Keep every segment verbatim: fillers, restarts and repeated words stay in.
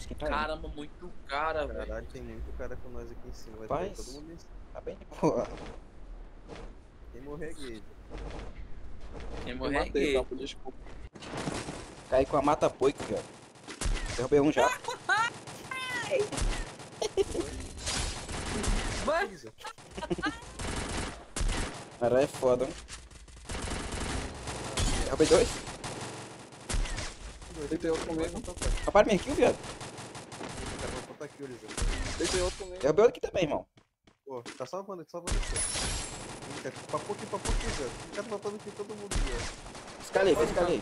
Acho que caiu. Caramba, muito cara, velho. Caralho, tem muito cara com nós aqui em cima. Vai Paz, todo mundo em cima. Tá bem de boa. Quem morrer é gay. Quem morrer é gay. Tá, desculpa. Caí com a mata poica, velho. Derrubei um já. Vai! Caralho, é foda, hein? Derrubei dois. Deitei outro comigo. Rapaz, minha kill, viado. Deitei outro comigo. Derrubei outro aqui também, irmão. Pô, tá salvando aqui, salvando aqui. Papou aqui, papou aqui, velho. Fica matando aqui todo mundo, velho. Escalei, vai, escalei.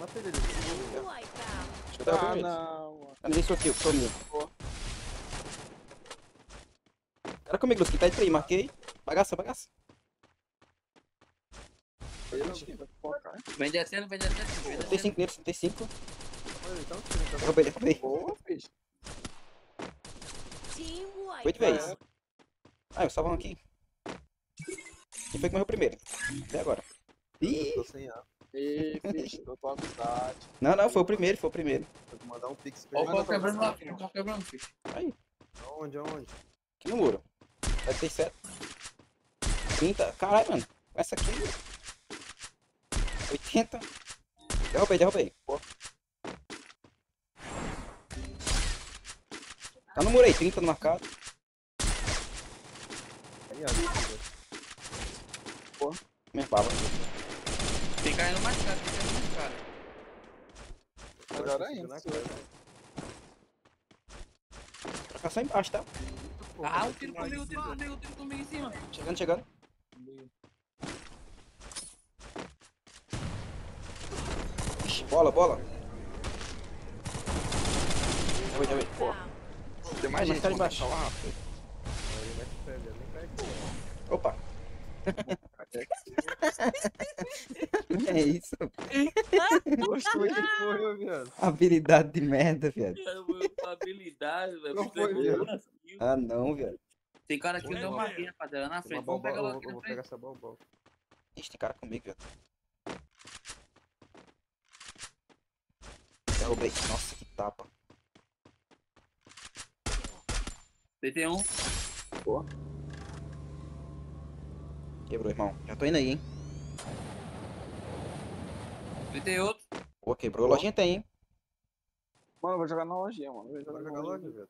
Mata ele, ele. Deixa eu dar um medo. Ah, não. Isso aqui, eu tô comigo. Cara comigo, Luski, tá aí, aí, marquei. Bagaça, bagaça. Vem descendo, vem descendo. setenta e cinco neles, setenta e cinco. Roubei, roubei. Boa, bicho. Foi de vez. Ah, eu salvo um aqui. Quem foi que morreu primeiro? Até agora. Ih, tô sem ar. Ih, bicho, tô com amizade. Não, não, foi o primeiro, foi o primeiro. Vou mandar um pix pra ele. Ó, o cara quebrando lá, filho. O cara quebrando, filho. Aí. Aonde, aonde? Aqui no muro. setenta e sete. trinta. Caralho, mano. Essa aqui. oitenta. Derrubei, derrubei. Pô. Tá no muro aí, trinta no marcado. Pô. Minha bala. Tem caindo mais caro, tem caindo mais caro. Agora ainda. Pra cá só embaixo, tá? Ah, o tiro comigo, o tiro comigo, o tiro comigo em cima. Chegando, chegando. Bola, bola. Deu, deu, deu. Tem mais gente ali embaixo. Opa. É isso. Gostou de morrer, viado. Habilidade de merda, viado. Habilidade, velho. Ah, não, viado. Tem cara que me deu uma guia, rapaziada, na frente. Vamos pegar logo aqui na frente. Ixi, tem cara comigo, viado. Derrubei. Nossa, que tapa. Deitei um. Boa. Quebrou, irmão. Já tô indo aí, hein. Deitei outro. Boa, quebrou. Boa. Lojinha tem, hein. Mano, eu vou jogar na lojinha, mano. Eu vou jogar na lojinha, velho.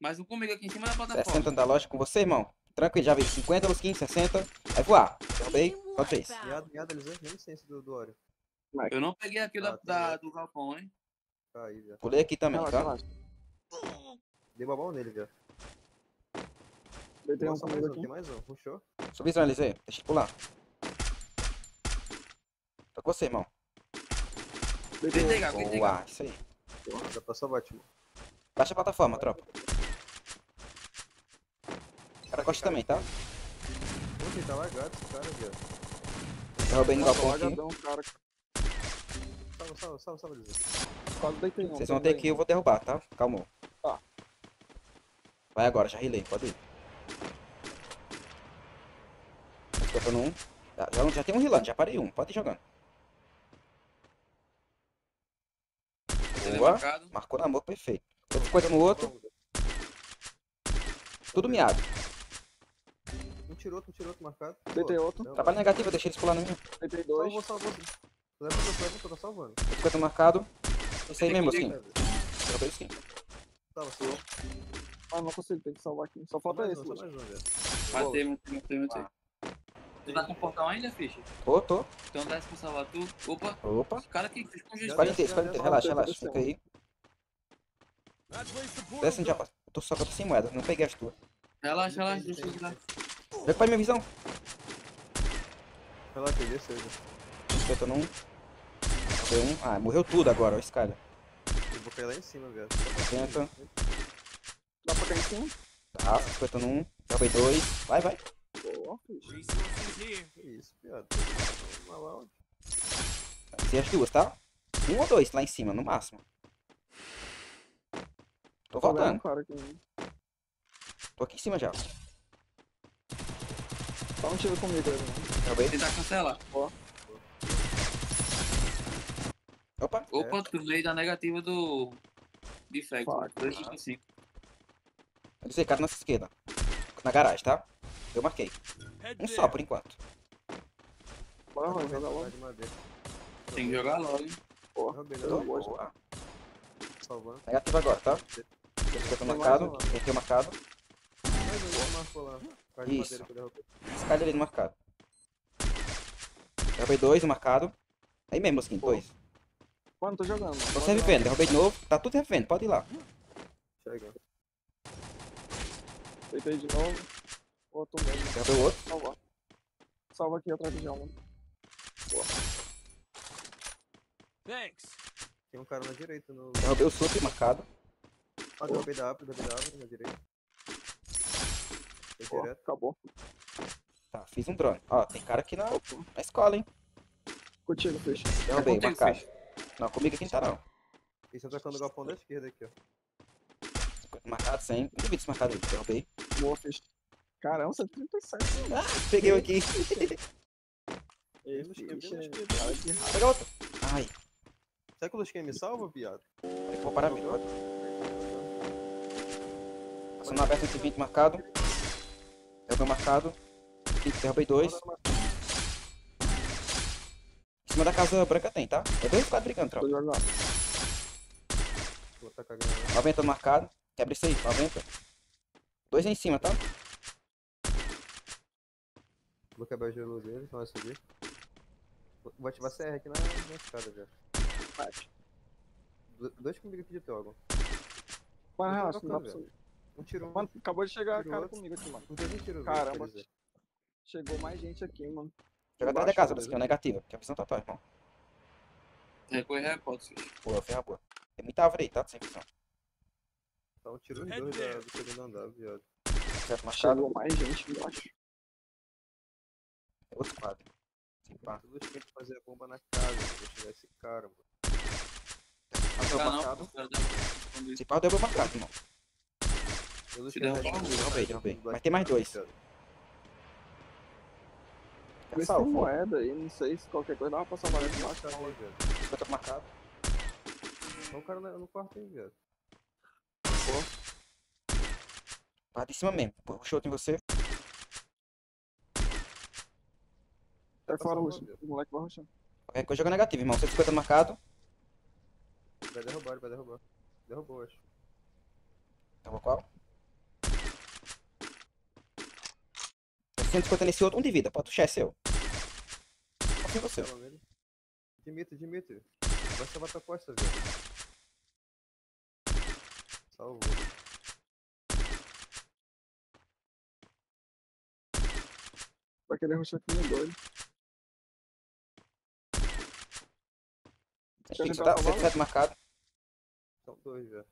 Mais um comigo aqui em cima da plataforma. sessenta da loja com você, irmão. Tranquilo, já veio cinquenta, Lusquinho, sessenta. Vai voar. Derrubei. Quanto fez? Miado, miado, eles vêm licença do Oreo. Eu não peguei aquilo ah, da, da, do galpão, hein? Tá aí, já. Pulei aqui também, relaxa, tá? Relaxa. Dei babão nele, já. Tem um mais um, tem mais um. Puxou. Subizão, eles aí. Deixa eu pular. Tá com você, irmão. Deitei, gato. Boa, isso aí. Porra, já passou o Batman. Baixa a plataforma, tropa. O cara gosta também, tá? Poxa, tá largado esse cara, já. Derrubei no galpão aqui. Salva, salva, salva, salva, deitei. Vocês vão ter que eu vou derrubar, tá? Calma. Tá. Vai agora, já relei, pode ir. Botando um. Já, já, já tem um relando, já parei um, pode ir jogando. Boa. Marcou na mão, perfeito. Outra coisa no outro. Tudo miado. Um tirou, outro, um tirou, outro marcado. Deitei outro. Trabalho negativo, eu deixei eles pular na minha. Deitei dois. Salvou, salvou. Leva o seu, leva o seu, tá salvando. cinquenta marcado. Isso aí mesmo, assim. Acabei sim. Salva, salva. Ah, não consigo, tem que salvar aqui. Só falta esse, mano. Matei, matei, matei, matei. Tu tá com portal ainda, Fischer? Tô, tô. Então dá esse pra salvar tu. Opa. Opa. Esse cara aqui fez com justiça. quarenta e três, quarenta e três, relaxa, relaxa. Fica aí. Desce onde já passa. Eu tô só sem moeda, não peguei as tuas. Relaxa, relaxa, deixa eu tirar. Vem pra minha visão. Relaxa, desceu. cinquenta num. Um. Ah, morreu tudo agora, ó, esse cara. Eu vou cair lá em cima, velho. cinquenta. Dá pra cair em cima? Tá, cinquenta num. Acabei dois. Vai, vai. Boa, que isso, piada. Tem as duas, tá? Um ou dois lá em cima, no máximo. Tô voltando. Tô aqui em cima já. Só um tiro comigo, velho. Acabei de tentar cancelar. Ó. Opa, opa, é. Tu veio da negativa do De fato, dois cinco cinco. Esse cara na esquerda. Na garagem, tá? Eu marquei. Um só, por enquanto. Bora, vai jogar logo. Tem que jogar logo, hein? Porra, beleza. Negativo agora, tá? Esse aqui marcado. Esse aqui é marcado. Isso. Esse cara ali no marcado. Derrubei dois no marcado. Aí mesmo, assim, dois. Pô, não tô jogando. Tô sem revendo, derrubei de novo. Tá tudo revendo, pode ir lá. Chega. Deitei de novo. Outro mesmo. Derrubei o outro. Salva. Salva aqui atrás de alma. Boa. Thanks. Tem um cara na direita no... Derrubei o soco marcado. Ah, derrubei da árvore, derrubei da árvore na direita. Foi direto. Acabou. Tá, fiz um drone. Ó, tem cara aqui na, na escola, hein? Contigo, peixe. Derrubei, marcado. Não, comigo aqui não tá não. E você atacando o galpão da esquerda aqui, ó. Marcado cem. Um vídeo marcado aí, derrubei. Boa, peixe. Caramba, cento e trinta e sete. Ah, peguei um aqui. Ei, peixe. Pega outro. Ai. Será que o Lusquinha me salva, viado? Tem que parar melhor. Passando na aberta, cento e vinte marcado. Derrubei marcado. Derrubei dois. Em cima da casa branca tem, tá? É dois quadros brigando, tropa. noventa marcado. Quebra isso aí, noventa. Dois em cima, tá? Vou quebrar o gelo dele, então vai subir. Vou ativar a C R aqui na, na escada, velho. Bate. Do, dois comigo aqui de Teólogo. Mano, relaxa, não dá pra subir. Um tiro. Mano, acabou de chegar a cara comigo aqui, mano. Não teve um tiro. Caramba. Chegou mais gente aqui, mano. Joga atrás da casa, que é negativa. Que a visão tá tua, irmão. Recorrer a pontos, filho. Boa, ferra boa. Tem muita árvore aí, tá? Sem visão. Tá um tiro em dois do segundo andar, viado. Certo, machado. Chegou mais gente, eu acho. É outro quadro. Sim, pá. Tudo tem que fazer a bomba na casa, pra chegar esse cara, mano. Passou o marcado. Esse pau derrubou o marcado, irmão. Derrubei, derrubei. Mas tem mais dois. Essa moeda aí, não sei se qualquer coisa dá pra salvar esse marcado aí, velho. cinquenta marcado. Olha o cara no quarto aí, velho. Pô. Bate em cima mesmo. Puxou outro em você. Sai fora, Ruxa. O moleque vai ruxando. Qualquer coisa joga negativo, irmão. cento e cinquenta marcado. Vai derrubar, ele vai derrubar. Derrubou, acho. Derrubou qual? cento e cinquenta nesse outro, um de vida. Pode puxar, é seu. Confio em você. Dimitri, Dimitri. Vai salvar tua costa, velho. Salvou. Vai querer rushar aqui no doido. Tá, cento e sete marcado. São dois, velho.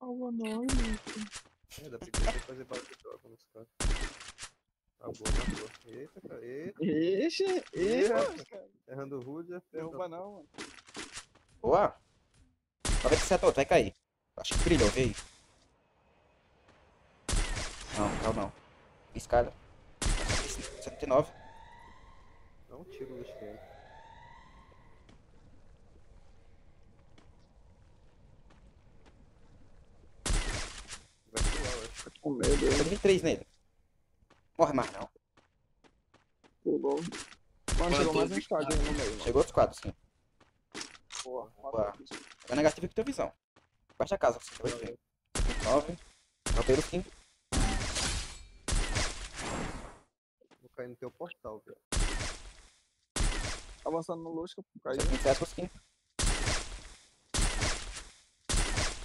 Salva nós, gente. É, dá pra ele fazer barulho de troca nos caras. Tá boa, matou. Eita, cara. Eita. Eixe, eita, cara. Errando o Rude. Derruba não, mano. Boa. noventa e sete outro, vai cair. Acho que brilhou, veio. Não, calma não. Escada. setenta e nove. Dá um tiro no esquema. Com medo, eu vi três nele. Morre mais não. Pulou. Mano, chegou mais um estádio aí no meio. Chegou outros quadros, sim. Boa, boa. É negativo que teu visão. Baixa a casa, você vai ver. nove. Roteiro cinco. Vou cair no teu portal, velho. Tá avançando no Lusca, caiu. cinco.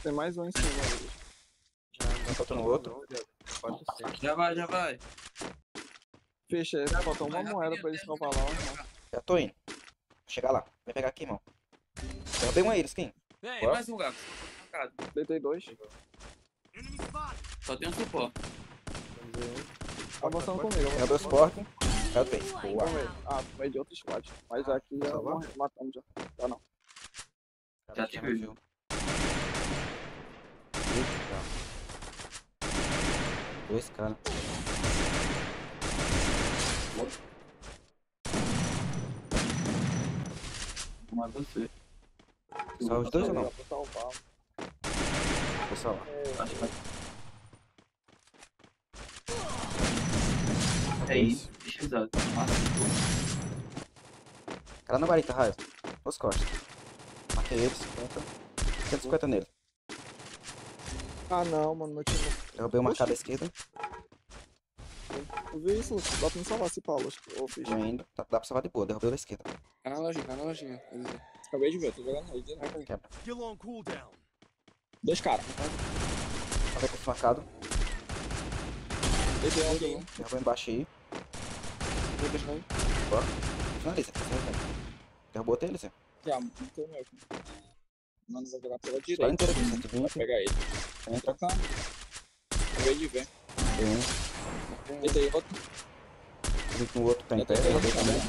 Tem mais um em cima, velho. Faltou no outro. Já vai, já vai. Fecha, faltou uma moeda pra eles salvar lá, irmão. Já tô indo. Vou chegar lá. Vai pegar aqui, irmão. Derrubei um aí, skin. Vem, mais um gato. Deitei dois. Só tem um suporte. Avançando comigo. Tem dois porcos. Já tem. Boa. Ah, vai de outro squad. Mas aqui já matamos já. Já não. Já te viu. Dois caras. Vou matar você. Só os dois ou não? Vou salvar. Vou salvar. Acho que é isso. Deixa eu usar. Cara na varita, raio. Os costas. Marquei ele, cinquenta. cento e cinquenta nele. Ah não, mano, meu time. Derrubei uma marcada esquerda. Eu vi isso, dá pra me salvar esse Paulo, ô ficha. Ainda, dá pra salvar de boa, derrubei o da esquerda. Tá na lojinha, tá na lojinha. Acabei de ver, tô jogando aí, direto. Quebra. Dois caras. Acabei com o marcado. Dei alguém. Derrubou embaixo aí. Bora. Finaliza, derrubou até ele, Zé. Já, muito meu. Mano, vai jogar pela direita. Vai pegar ele. Entra cá. Acabei de ver. Esse aí, outro. Esse aqui, o outro tá em pé, eu também.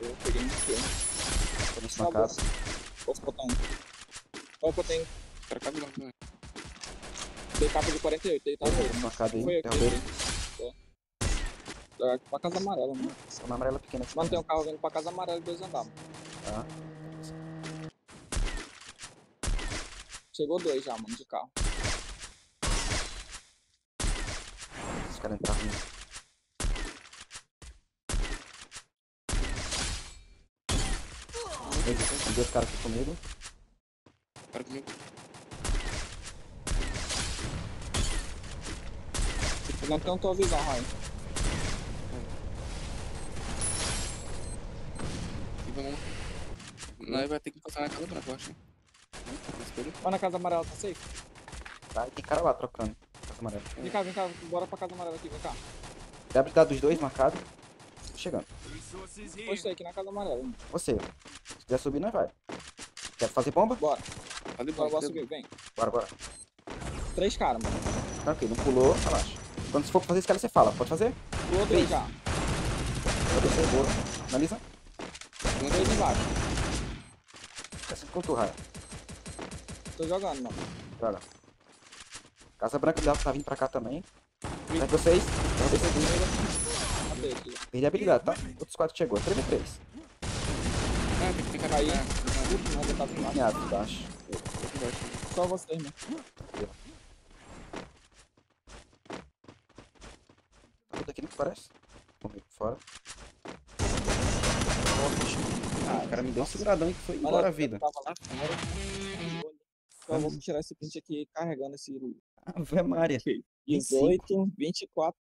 Eu peguei um aqui, ó. Tô na casa. Posso botar um? Opa, tem. Pra cá, não. Tem capa de quarenta e oito, ele tá doido. Foi aqui. Jogar pra casa amarela, mano. Só uma amarela pequena aqui. Mano, tem um carro vindo pra casa amarela de dois andares. Tá. Chegou dois já, mano, de carro. Cara entrar ruim. Tem dois caras aqui comigo. Cara comigo. Não tem tua visão, Ryan. E vamos. Nós vai ter que passar na casa branca, eu acho. Vai na casa amarela, tá safe? Tá, e tem cara lá trocando. Amarelo. Vem cá, vem cá, bora pra casa amarela aqui, vem cá. Dá pra dar dos dois marcado. Tô chegando. Você aqui na casa amarela. Hein? Você. Se quiser subir, nós vai. Quer fazer bomba? Bora. Fazer bomba, bora subir, vem. Bora, bora. Três caras, mano. Tranquilo, não pulou, relaxa. Quando você for fazer esse cara, você fala. Pode fazer? Pulou três já. Vou descer, boa. Analisa. Tem dois embaixo. Tá se conturrado. Tô jogando, mano. Joga. Casa branca de alto tá vindo pra cá também. Atrás de vocês. Perdi a habilidade, tá? Outros quatro chegou. três por três. Ah, tem que ficar cair. Tá por baixo. Só vocês, né? Tá tudo aqui, não parece? Comigo fora. Ah, o cara me deu um seguradão e foi embora a vida. Então vamos tirar esse print aqui carregando esse... Ave Maria. dezoito, vinte e quatro,